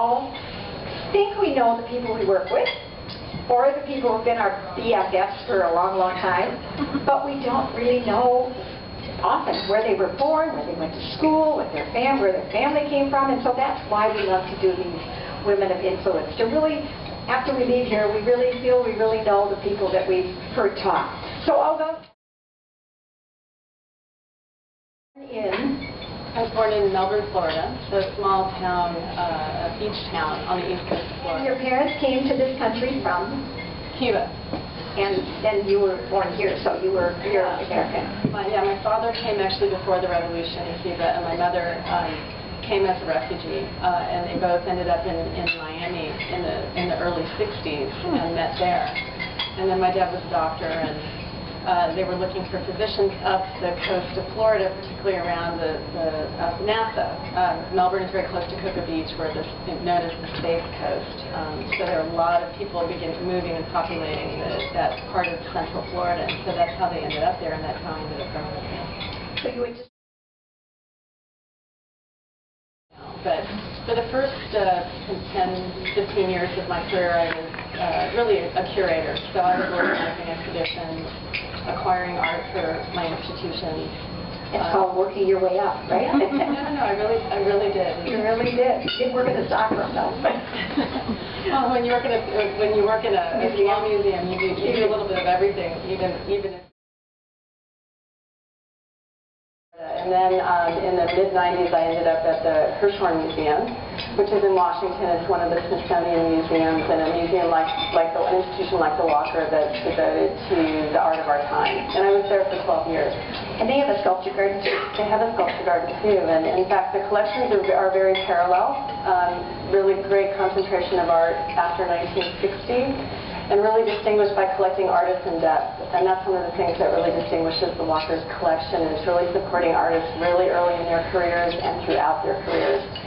all think we know the people we work with, or the people who've been our BFFs for a long, long time, but we don't really know often where they were born, where they went to school, what their where their family came from, and so that's why we love to do these women of influence. To really, after we leave here, we really feel we really know the people that we've heard talk. So although I was born in Melbourne, Florida, so a small town, a beach town on the east coast of Florida. Your parents came to this country from? Cuba. And then you were born here, so you were American. My father came actually before the revolution in Cuba, and my mother came as a refugee, and they both ended up in Miami in the early 60s and met there. And then my dad was a doctor, and they were looking for physicians up the coast of Florida, particularly around the Nassau. Melbourne is very close to Cocoa Beach, where this is known as the Space Coast. So there are a lot of people moving and populating that part of central Florida. And so that's how they ended up there, and that's how I ended up growing up there. So you would just... But for the first 10, 15 years of my career, I was really a curator. So I was organizing exhibitions, acquiring art for my institution. It's called working your way up, right? No, I really did. You really did. You didn't work in the stock room, though. Well, when you work in a small museum, you do a little bit of everything, even. If And then in the mid-90s, I ended up at the Hirshhorn Museum, which is in Washington. It's one of the Smithsonian museums, and a museum an institution like the Walker that's devoted to the art of our time. And I was there for 12 years. And they have a sculpture garden too. They have a sculpture garden too. And in fact, the collections are very parallel. Really great concentration of art after 1960. And really distinguished by collecting artists in depth. And that's one of the things that really distinguishes the Walker's collection, is really supporting artists really early in their careers and throughout their careers.